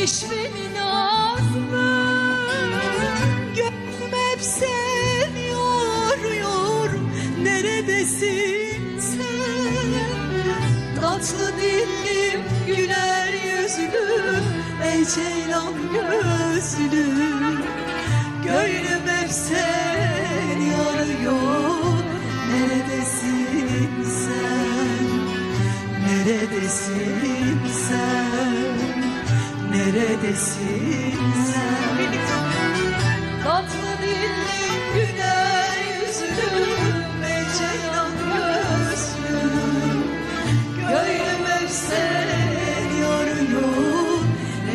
Pişmenin azmı gönlüm hep seni yoruyor. Neredesin sen? Tatlı dillim, güler yüzlüm, ey ceylan gözlüm. Gönlüm hep seni yoruyor. Neredesin sen? Neredesin sen? Neredesin sen? Tatlı dillim, güler yüzlüm, ey ceylan gözlüm. Gönlüm hep seni yoruyor.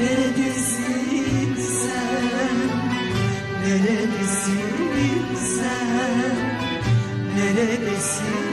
Neredesin sen? Neredesin sen? Neredesin sen?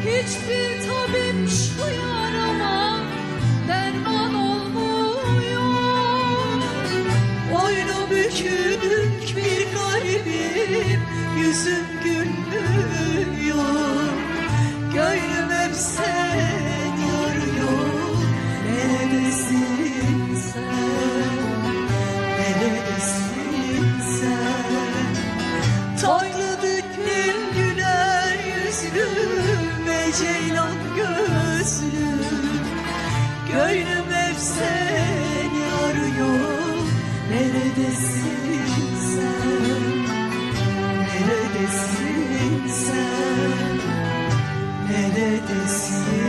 Hiçbir tabip şu yarama derman olmuyor. Boynu bükülük bir garibim, yüzüm gülmüyor. Gönlüm hep seni arıyor. Neredesin sen? Neredesin sen? Tatlı dilim, güler yüzlüm, ceylan gözlüm. Gönlüm hep seni arıyor. Neredesin sen? Neredesin sen? Neredesin?